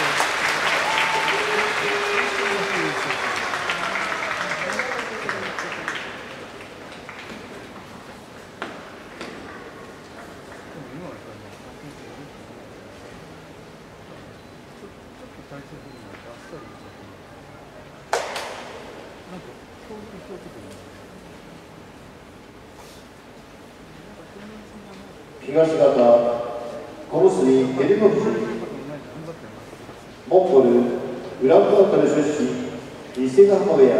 東方小結照ノ富士、モンゴルウランバートル出身伊勢ヶ濱部屋、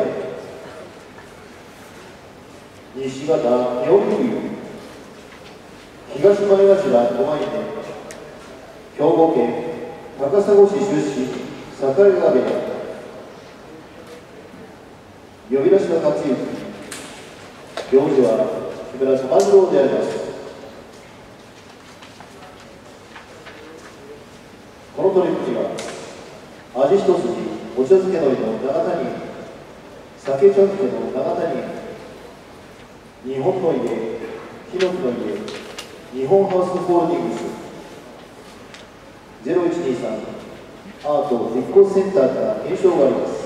西方妙義龍、東前頭5枚目、兵庫県高砂市出身境川部屋、呼び出しの勝之、行司は木村玉次郎であります。この取り口は味一筋お茶漬け海苔の長谷、酒茶漬けの長谷、日本の家、ヒノキの家、日本ハウスホールディングス0123アート実行センターから認証があります。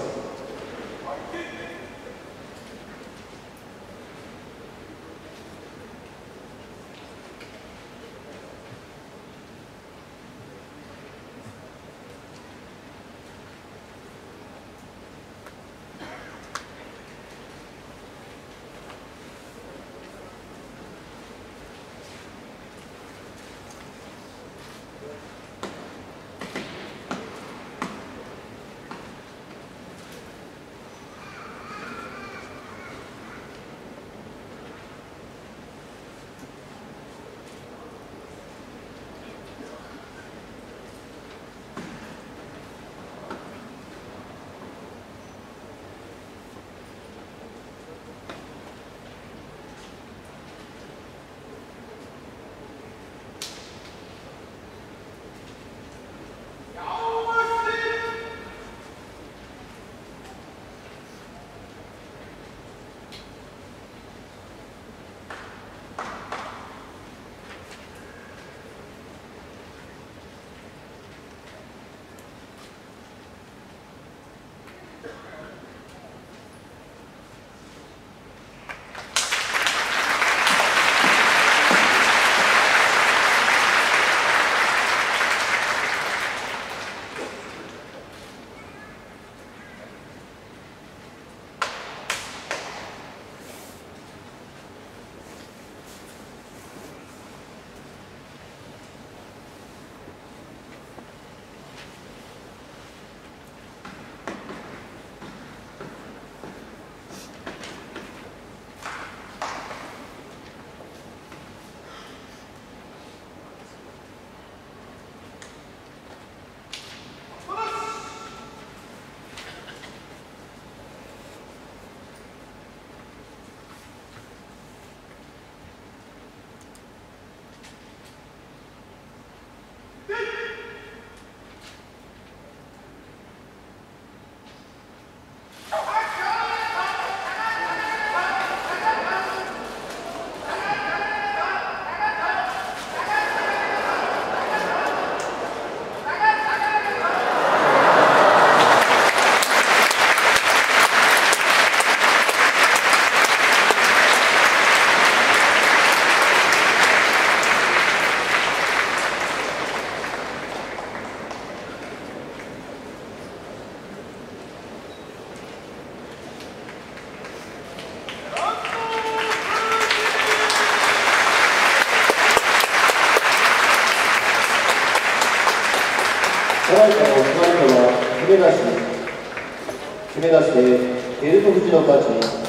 決め出して照ノ富士の勝ち。